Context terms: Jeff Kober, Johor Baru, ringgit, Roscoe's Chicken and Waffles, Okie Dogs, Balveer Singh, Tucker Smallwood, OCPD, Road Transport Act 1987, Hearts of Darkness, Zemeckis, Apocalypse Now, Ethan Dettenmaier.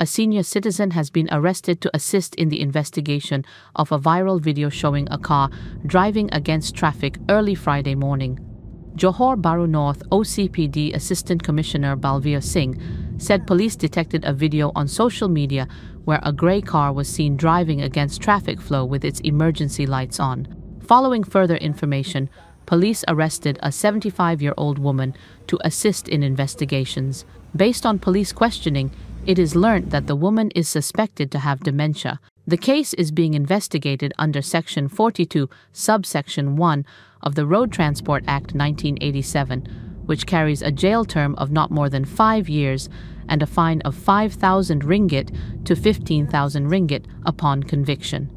a senior citizen has been arrested to assist in the investigation of a viral video showing a car driving against traffic early Friday morning. Johor Baru North OCPD Assistant Commissioner Balveer Singh said police detected a video on social media where a grey car was seen driving against traffic flow with its emergency lights on. Following further information, police arrested a 75-year-old woman to assist in investigations. Based on police questioning, it is learned that the woman is suspected to have dementia. The case is being investigated under Section 42, Subsection 1 of the Road Transport Act 1987, which carries a jail term of not more than 5 years and a fine of 5,000 ringgit to 15,000 ringgit upon conviction.